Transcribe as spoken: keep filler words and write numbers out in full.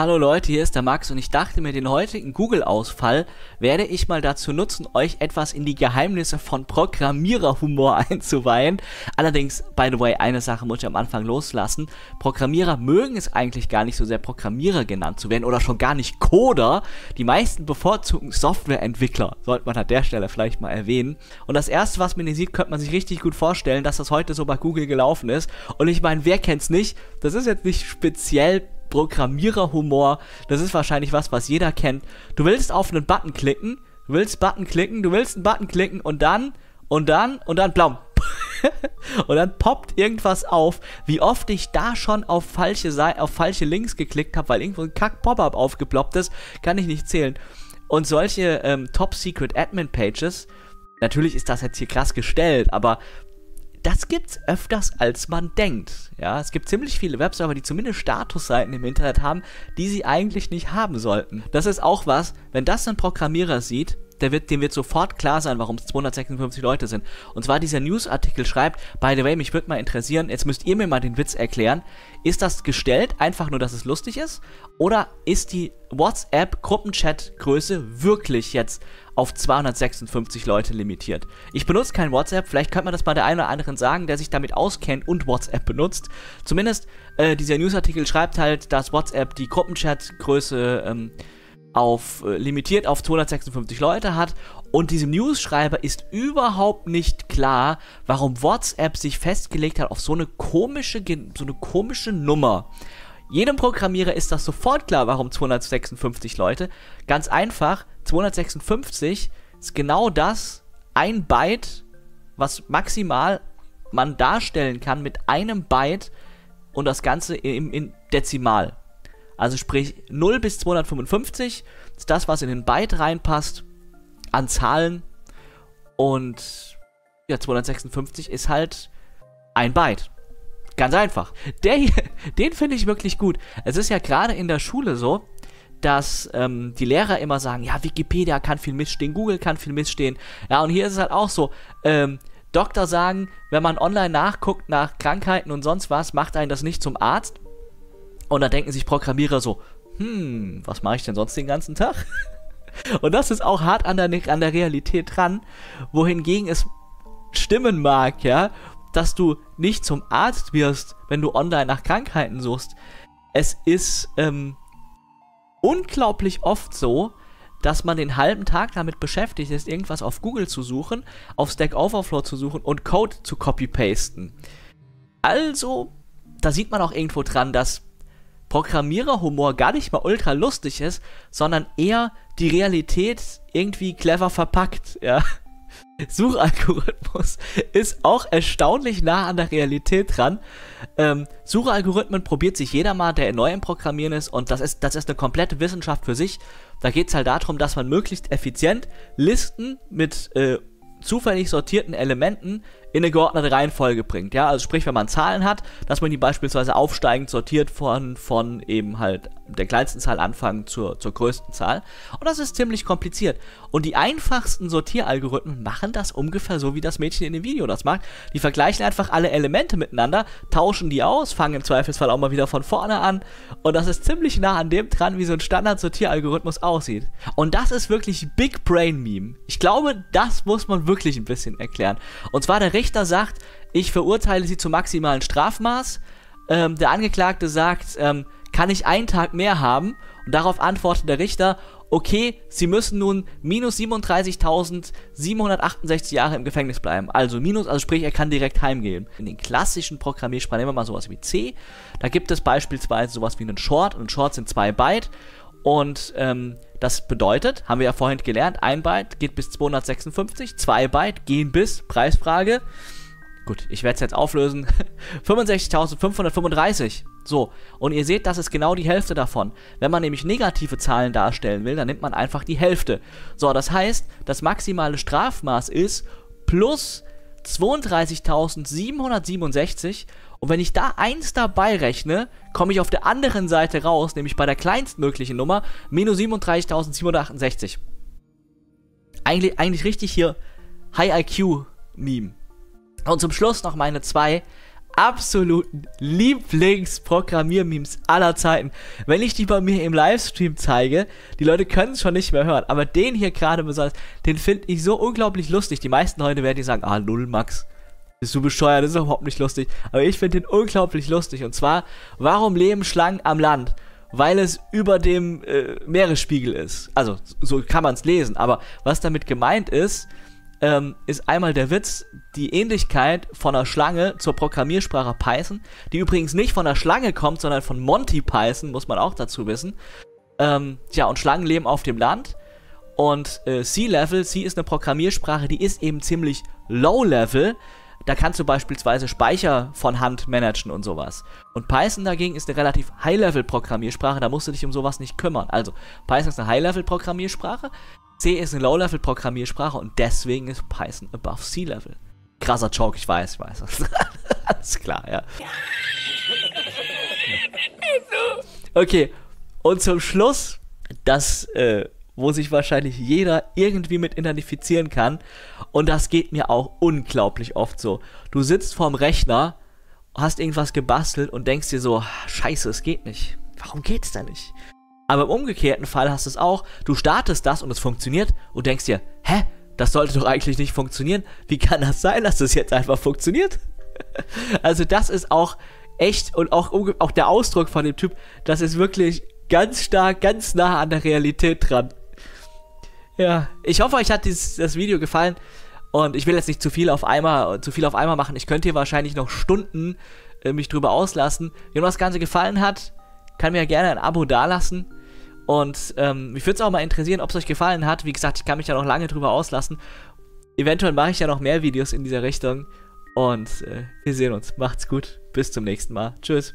Hallo Leute, hier ist der Max und ich dachte mir, den heutigen Google-Ausfall werde ich mal dazu nutzen, euch etwas in die Geheimnisse von Programmiererhumor einzuweihen. Allerdings, by the way, eine Sache muss ich am Anfang loslassen. Programmierer mögen es eigentlich gar nicht so sehr, Programmierer genannt zu werden oder schon gar nicht Coder. Die meisten bevorzugen Softwareentwickler, sollte man an der Stelle vielleicht mal erwähnen. Und das erste, was man hier sieht, könnte man sich richtig gut vorstellen, dass das heute so bei Google gelaufen ist. Und ich meine, wer kennt's nicht? Das ist jetzt nicht speziell Programmiererhumor, das ist wahrscheinlich was, was jeder kennt. Du willst auf einen Button klicken, du willst Button klicken, du willst einen Button klicken und dann, und dann, und dann, blaum. Und dann poppt irgendwas auf. Wie oft ich da schon auf falsche, Seite, auf falsche Links geklickt habe, weil irgendwo ein Kack-Pop-Up aufgeploppt ist, kann ich nicht zählen. Und solche ähm, Top-Secret-Admin-Pages, natürlich ist das jetzt hier krass gestellt, aber das gibt's öfters, als man denkt. Ja, es gibt ziemlich viele Webserver, die zumindest Statusseiten im Internet haben, die sie eigentlich nicht haben sollten. Das ist auch was, wenn das ein Programmierer sieht, der wird, dem wird sofort klar sein, warum es zweihundertsechsundfünfzig Leute sind. Und zwar dieser Newsartikel schreibt, by the way, mich würde mal interessieren, jetzt müsst ihr mir mal den Witz erklären, ist das gestellt, einfach nur, dass es lustig ist? Oder ist die WhatsApp-Gruppenchat-Größe wirklich jetzt auf zweihundertsechsundfünfzig Leute limitiert? Ich benutze kein WhatsApp, vielleicht könnte man das bei der einen oder anderen sagen, der sich damit auskennt und WhatsApp benutzt. Zumindest äh, dieser Newsartikel schreibt halt, dass WhatsApp die Gruppenchat-Größe ähm, auf äh, limitiert auf zweihundertsechsundfünfzig Leute hat. Und diesem News-Schreiber ist überhaupt nicht klar, warum WhatsApp sich festgelegt hat auf so eine komische, so eine komische Nummer. Jedem Programmierer ist das sofort klar, warum zweihundertsechsundfünfzig Leute. Ganz einfach, zweihundertsechsundfünfzig ist genau das, ein Byte, was maximal man darstellen kann mit einem Byte und das Ganze in, in Dezimal. Also sprich null bis zweihundertfünfundfünfzig ist das, was in den Byte reinpasst an Zahlen und ja, zweihundertsechsundfünfzig ist halt ein Byte. Ganz einfach. Der hier, den finde ich wirklich gut. Es ist ja gerade in der Schule so, dass ähm, die Lehrer immer sagen, ja, Wikipedia kann viel missstehen, Google kann viel missstehen. Ja, und hier ist es halt auch so, ähm, Doktor sagen, wenn man online nachguckt nach Krankheiten und sonst was, macht einen das nicht zum Arzt. Und da denken sich Programmierer so, hm, was mache ich denn sonst den ganzen Tag? Und das ist auch hart an der, an der Realität dran, wohingegen es stimmen mag, ja, dass du nicht zum Arzt wirst, wenn du online nach Krankheiten suchst. Es ist ähm, unglaublich oft so, dass man den halben Tag damit beschäftigt ist, irgendwas auf Google zu suchen, auf Stack Overflow zu suchen und Code zu copy-pasten. Also, da sieht man auch irgendwo dran, dass Programmiererhumor gar nicht mal ultra lustig ist, sondern eher die Realität irgendwie clever verpackt, ja. Suchalgorithmus ist auch erstaunlich nah an der Realität dran. Ähm, Suchalgorithmen probiert sich jeder mal, der neu im Programmieren ist, und das ist, das ist eine komplette Wissenschaft für sich. Da geht es halt darum, dass man möglichst effizient Listen mit äh, zufällig sortierten Elementen in eine geordnete Reihenfolge bringt. Ja, also sprich, wenn man Zahlen hat, dass man die beispielsweise aufsteigend sortiert von, von eben halt der kleinsten Zahl anfangen zur, zur größten Zahl. Und das ist ziemlich kompliziert. Und die einfachsten Sortieralgorithmen machen das ungefähr so, wie das Mädchen in dem Video das macht. Die vergleichen einfach alle Elemente miteinander, tauschen die aus, fangen im Zweifelsfall auch mal wieder von vorne an. Und das ist ziemlich nah an dem dran, wie so ein Standard-Sortieralgorithmus aussieht. Und das ist wirklich Big Brain Meme. Ich glaube, das muss man wirklich ein bisschen erklären. Und zwar der Richter sagt, ich verurteile sie zum maximalen Strafmaß. Ähm, der Angeklagte sagt, ähm, kann ich einen Tag mehr haben? Und darauf antwortet der Richter, okay, sie müssen nun minus siebenunddreißigtausendsiebenhundertachtundsechzig Jahre im Gefängnis bleiben. Also minus, also sprich, er kann direkt heimgehen. In den klassischen Programmiersprachen nehmen wir mal sowas wie C. Da gibt es beispielsweise sowas wie einen Short. Und Shorts sind zwei Byte. Und ähm, das bedeutet, haben wir ja vorhin gelernt, ein Byte geht bis zweihundertsechsundfünfzig, zwei Byte gehen bis, Preisfrage, gut, ich werde es jetzt auflösen, fünfundsechzigtausendfünfhundertfünfunddreißig. So, und ihr seht, das ist genau die Hälfte davon. Wenn man nämlich negative Zahlen darstellen will, dann nimmt man einfach die Hälfte. So, das heißt, das maximale Strafmaß ist plus zweiunddreißigtausendsiebenhundertsiebenundsechzig. Und wenn ich da eins dabei rechne, komme ich auf der anderen Seite raus, nämlich bei der kleinstmöglichen Nummer, minus siebenunddreißigtausendsiebenhundertachtundsechzig. Eigentlich, eigentlich richtig hier High I Q Meme. Und zum Schluss noch meine zwei absoluten Lieblingsprogrammiermemes aller Zeiten. Wenn ich die bei mir im Livestream zeige, die Leute können es schon nicht mehr hören, aber den hier gerade besonders, den finde ich so unglaublich lustig. Die meisten Leute werden die sagen, ah, null Max, bist du bescheuert, das ist überhaupt nicht lustig. Aber ich finde den unglaublich lustig, und zwar, warum leben Schlangen am Land? Weil es über dem äh, Meeresspiegel ist. Also, so kann man es lesen, aber was damit gemeint ist, ähm, ist einmal der Witz, die Ähnlichkeit von einer Schlange zur Programmiersprache Python, die übrigens nicht von einer Schlange kommt, sondern von Monty Python, muss man auch dazu wissen. Ähm, tja, und Schlangen leben auf dem Land. Und äh, C-Level, C ist eine Programmiersprache, die ist eben ziemlich low-level. Da kannst du beispielsweise Speicher von Hand managen und sowas. Und Python dagegen ist eine relativ High-Level-Programmiersprache, da musst du dich um sowas nicht kümmern. Also, Python ist eine High-Level-Programmiersprache, C ist eine Low-Level-Programmiersprache und deswegen ist Python above C-Level. Krasser Joke, ich weiß, ich weiß. Alles klar, ja. Okay, und zum Schluss, das, äh, wo sich wahrscheinlich jeder irgendwie mit identifizieren kann. Und das geht mir auch unglaublich oft so. Du sitzt vorm Rechner, hast irgendwas gebastelt und denkst dir so, scheiße, es geht nicht. Warum geht's denn nicht? Aber im umgekehrten Fall hast du es auch. Du startest das und es funktioniert und denkst dir, hä, das sollte doch eigentlich nicht funktionieren. Wie kann das sein, dass das jetzt einfach funktioniert? Also das ist auch echt, und auch, auch der Ausdruck von dem Typ, das ist wirklich ganz stark, ganz nah an der Realität dran. Ja, ich hoffe, euch hat dieses, das Video gefallen, und ich will jetzt nicht zu viel auf einmal, zu viel auf einmal machen. Ich könnte hier wahrscheinlich noch Stunden äh, mich drüber auslassen. Wenn euch das Ganze gefallen hat, kann mir ja gerne ein Abo dalassen, und ähm, mich würde es auch mal interessieren, ob es euch gefallen hat. Wie gesagt, ich kann mich ja noch lange drüber auslassen. Eventuell mache ich ja noch mehr Videos in dieser Richtung, und äh, wir sehen uns. Macht's gut, bis zum nächsten Mal. Tschüss.